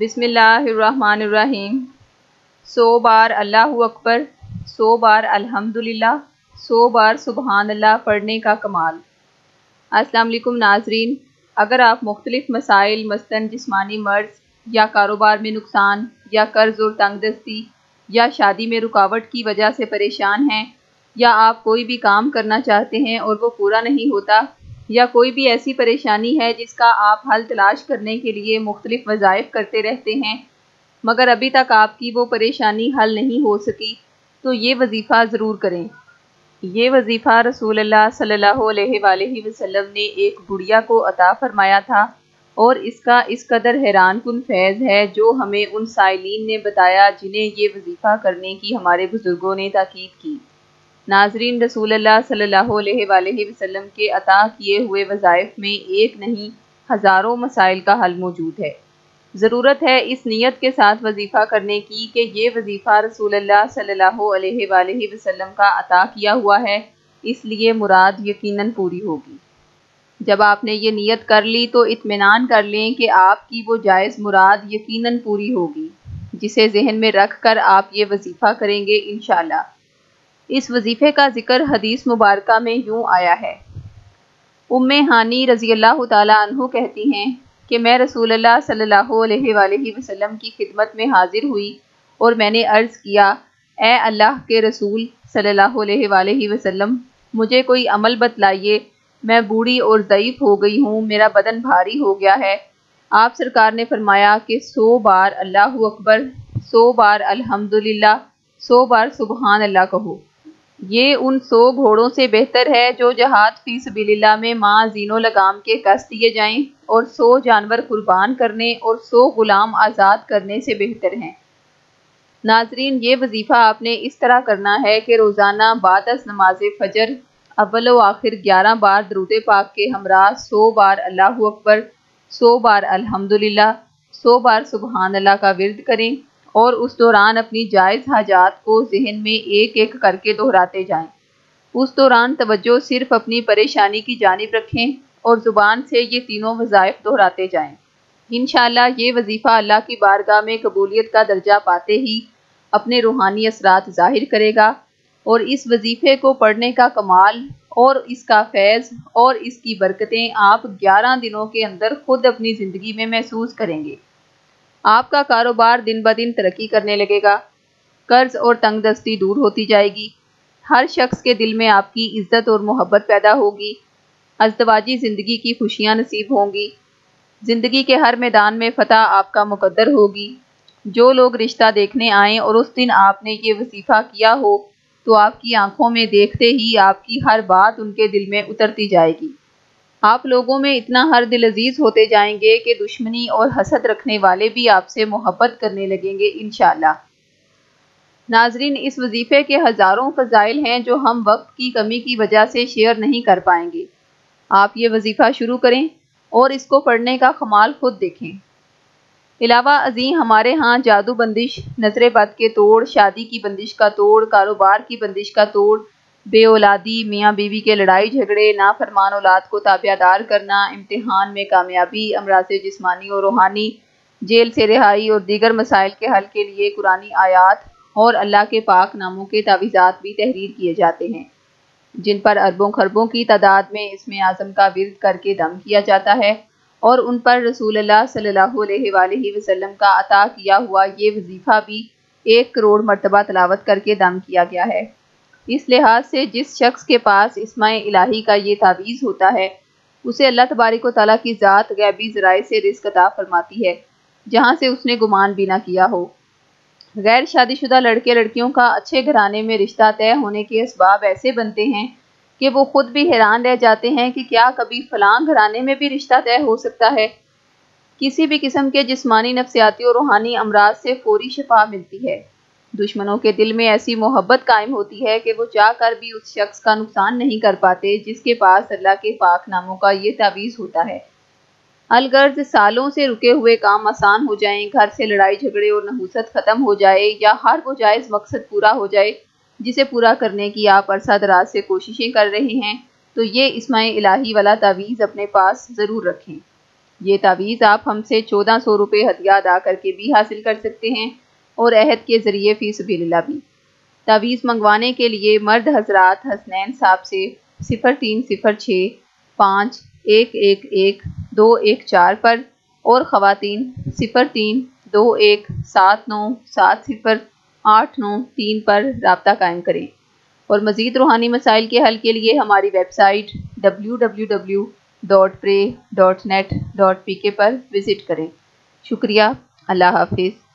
बिस्मिल्लाहिर्रहमानिर्रहीम 100 बार अल्लाहु अकबर, 100 बार अल्हम्दुलिल्लाह, 100 बार सुबहानअल्लाह पढ़ने का कमाल। अस्सलाम वालेकुम नाजरीन, अगर आप मुख्तलिफ़ मसाइल मसलन जिस्मानी मर्ज़ या कारोबार में नुकसान या कर्ज़ और तंगदस्ती या शादी में रुकावट की वजह से परेशान हैं, या आप कोई भी काम करना चाहते हैं और वो पूरा नहीं होता, या कोई भी ऐसी परेशानी है जिसका आप हल तलाश करने के लिए मुख्तलिफ़ वज़ाइफ करते रहते हैं मगर अभी तक आपकी वो परेशानी हल नहीं हो सकी, तो ये वजीफ़ा ज़रूर करें। ये वजीफ़ा रसूलुल्लाह सल्लल्लाहु अलैहि वसल्लम ने एक बुढ़िया को अता फ़रमाया था और इसका इस कदर हैरान कुन फैज़ है जो हमें उन साइलीन ने बताया जिन्हें ये वजीफ़ा करने की हमारे बुज़ुर्गों ने ताकीद की। नाजरीन, रसूलुल्लाह सल्लल्लाहु अलैहि वसल्लम के अता किए हुए वज़ाइफ़ में एक नहीं हज़ारों मसाइल का हल मौजूद है। ज़रूरत है इस नीयत के साथ वजीफ़ा करने की कि ये वजीफ़ा रसूलुल्लाह सल्लल्लाहु अलैहि वसल्लम का अता किया हुआ है, इसलिए मुराद यकीनन पूरी होगी। जब आपने ये नीयत कर ली तो इत्मीनान कर लें कि आपकी वो जायज़ मुराद यकीनन पूरी होगी, जिसे जहन में रख कर आप ये वजीफ़ा करेंगे इंशाअल्लाह। इस वजीफ़े का जिक्र हदीस मुबारक में यूँ आया है। उम्मे हानी रज़ियल्लाहु ताला अन्हु कहती हैं कि मैं रसूलुल्लाह सल्लल्लाहु अलैहि वसल्लम की खिदमत में हाजिर हुई और मैंने अर्ज़ किया, ए अल्लाह के रसूल सल्लल्लाहु अलैहि वसल्लम, मुझे कोई अमल बतलाइए, मैं बूढ़ी और ज़ईफ़ हो गई हूँ, मेरा बदन भारी हो गया है। आप सरकार ने फरमाया कि 100 बार अल्लाहु अकबर, 100 बार अल्हम्दुलिल्लाह, 100 बार सुबहान अल्लाह कहो। ये उन 100 घोड़ों से बेहतर है जो जहाद फी सबीलिल्लाह में माज़ीनो लगाम के कस दिए जाएं, और 100 जानवर कुर्बान करने और 100 गुलाम आज़ाद करने से बेहतर हैं। नाजरीन, ये वजीफ़ा आपने इस तरह करना है कि रोज़ाना बादस नमाज फजर अव्वल व आखिर 11 बार दरूद पाक के हमरा 100 बार अल्लाहु अकबर, 100 बार अल्हम्दुलिल्लाह, 100 बार सुबहानअल्लाह का विर्द करें और उस दौरान अपनी जायज़ हाजात को जहन में एक एक करके दोहराते जाएं। उस दौरान तवज्जो सिर्फ अपनी परेशानी की जानिब रखें और ज़ुबान से ये तीनों वज़ाइफ दोहराते जाएं। इंशाअल्लाह ये वजीफ़ा अल्लाह की बारगाह में कबूलियत का दर्जा पाते ही अपने रूहानी असरात ज़ाहिर करेगा, और इस वजीफ़े को पढ़ने का कमाल और इसका फैज़ और इसकी बरकतें आप 11 दिनों के अंदर खुद अपनी ज़िंदगी में महसूस करेंगे। आपका कारोबार दिन ब दिन तरक्की करने लगेगा, कर्ज और तंगदस्ती दूर होती जाएगी, हर शख्स के दिल में आपकी इज्जत और मोहब्बत पैदा होगी, अज़दवाजी ज़िंदगी की खुशियां नसीब होंगी, ज़िंदगी के हर मैदान में फ़तह आपका मुकद्दर होगी। जो लोग रिश्ता देखने आएँ और उस दिन आपने ये वजीफ़ा किया हो तो आपकी आँखों में देखते ही आपकी हर बात उनके दिल में उतरती जाएगी। आप लोगों में इतना हर दिल अजीज़ होते जाएंगे कि दुश्मनी और हसद रखने वाले भी आपसे मोहब्बत करने लगेंगे इंशाअल्लाह। नाजरीन, इस वजीफ़े के हज़ारों फ़ज़ाइल हैं जो हम वक्त की कमी की वजह से शेयर नहीं कर पाएंगे। आप ये वजीफ़ा शुरू करें और इसको पढ़ने का कमाल खुद देखें। इलावा अज़ीं हमारे यहाँ जादू बंदिश, नजर बद के तोड़, शादी की बंदिश का तोड़, कारोबार की बंदिश का तोड़, बे औलादी, मियाँ बीवी के लड़ाई झगड़े, नाफरमान औलाद को ताबियादार करना, इम्तिहान में कामयाबी, अमराज़े जिस्मानी और रूहानी, जेल से रिहाई और दीगर मसाइल के हल के लिए कुरानी आयात और अल्लाह के पाक नामों के तावीज़ात भी तहरीर किए जाते हैं, जिन पर अरबों खरबों की तादाद में इस्म आज़म का विर्द करके दम किया जाता है, और उन पर रसूलुल्लाह सल्लल्लाहु अलैहि वसल्लम का अता किया हुआ ये वजीफ़ा भी 1 करोड़ मरतबा तलावत करके दम किया गया है। इस लिहाज से जिस शख्स के पास इस्माए इलाही का ये तावीज़ होता है उसे अल्लाह तबारक व तआला की ज़ात गैबी ज़राए से रिस्क अता फरमाती है, जहाँ से उसने गुमान भी ना किया हो। गैर शादीशुदा लड़के लड़कियों का अच्छे घराने में रिश्ता तय होने के असबाब ऐसे बनते हैं कि वो खुद भी हैरान रह जाते हैं कि क्या कभी फ़लाँ घराने में भी रिश्ता तय हो सकता है। किसी भी किस्म के जिस्मानी, नफसियाती और रूहानी अमराज से फौरी शिफा मिलती है। दुश्मनों के दिल में ऐसी मोहब्बत कायम होती है कि वो चाह कर भी उस शख्स का नुकसान नहीं कर पाते जिसके पास अल्लाह के पाक नामों का ये तावीज़ होता है। अलगर्ज सालों से रुके हुए काम आसान हो जाएं, घर से लड़ाई झगड़े और नहूसत ख़त्म हो जाए, या हर वो जायज़ मकसद पूरा हो जाए जिसे पूरा करने की आप अरसा दराज से कोशिशें कर रहे हैं, तो ये इस्माए इलाही वाला तावीज़ अपने पास ज़रूर रखें। ये तावीज़ आप हमसे 1400 रुपये हदिया अदा करके भी हासिल कर सकते हैं और अहद के ज़रिए फ़ी सबीलिल्लाह भी। तावीज़ मंगवाने के लिए मर्द हजरात हसनैन साहब से 0305111214 पर और ख़वातीन 0321797089 पर राब्ता कायम करें। और मज़ीद रूहानी मसाइल के हल के लिए हमारी वेबसाइट www.pray.net.pk पर विज़िट करें। शुक्रिया, अल्लाह हाफ़िज़।